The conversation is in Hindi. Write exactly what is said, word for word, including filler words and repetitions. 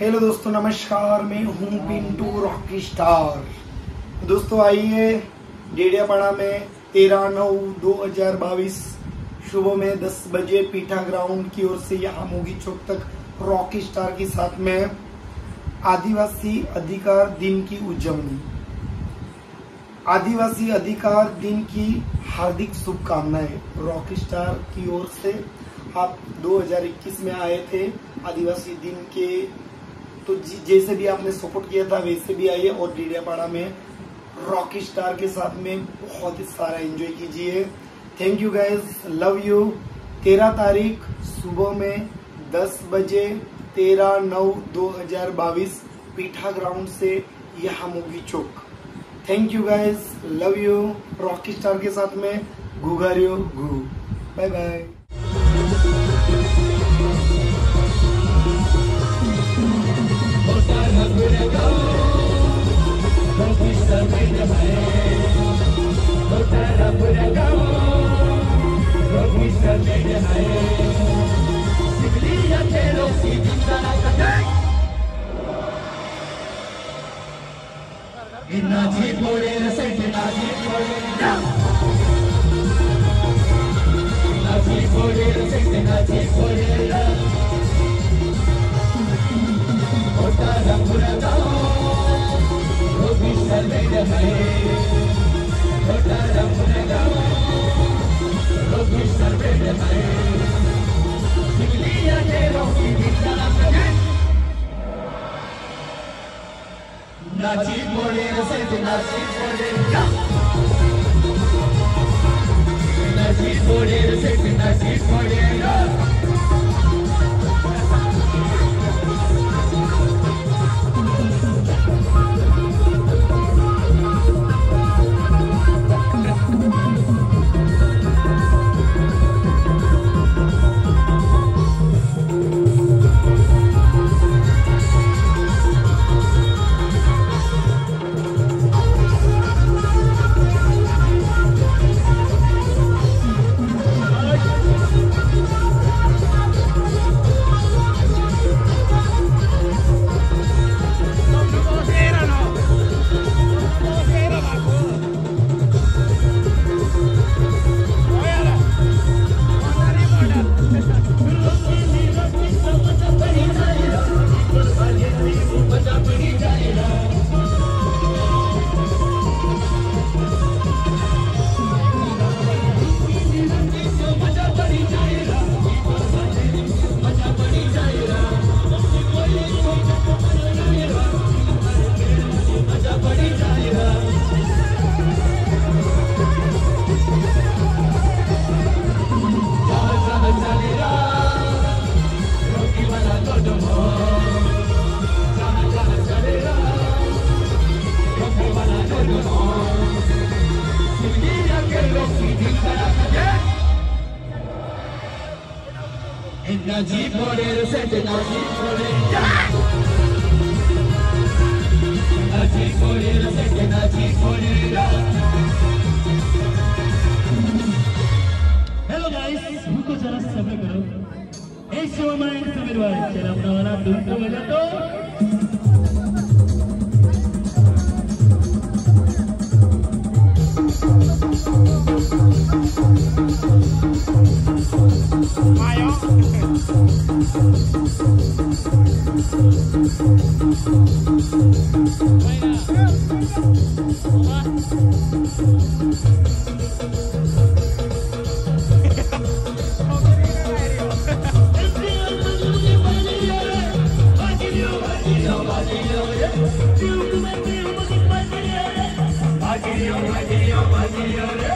हेलो दोस्तों, नमस्कार। मैं हूँ पिंटू रॉकी स्टार। दोस्तों आइए डेडियापाड़ा में तेरह नौ दो हज़ार बाईस सुबह में दस बजे पीठा ग्राउंड की ओर से यहाँ मोगी चौक तक रॉकी स्टार के साथ में आदिवासी अधिकार दिन की उजवनी, आदिवासी अधिकार दिन की हार्दिक शुभकामनाएं रॉकी स्टार की ओर से। आप दो हज़ार इक्कीस में आए थे आदिवासी दिन के, तो जैसे भी आपने सपोर्ट किया था वैसे भी आइए और डेडियापाड़ा में रॉकी स्टार के साथ में बहुत ही सारा एंजॉय कीजिए। Thank you guys, love you. तेरह तारीख सुबह में दस बजे तेरह नौ दो हजार बाईस पीठा ग्राउंड से यहाँ Mogi Chowk. Thank you guys, love you. Rocky Star के साथ में गुगारियो गु, बाय बाय। इन्ना जी बोले सेठ ना जी बोले ना, इन्ना जी बोले सेठ ना जी बोले ना, होता रंगुरा गाओ रोगी सर्वे रहे, होता रंगुरा गाओ रोगी सर्वे रहे, निकली या तेरों की बिचारा करें। नाची बोले रसेट नाची बोले ना, नाची बोले रसेट नाची बोले ना, इन्ना जी बोले रसेट ना जी बोले ना, इन्ना जी बोले रसेट ना जी बोले ना। हेलो गाइस, हमको जरा सब्र करो, एक शो में सब्र वाले चला अपना वाला दूसरा मजा तो I'm gonna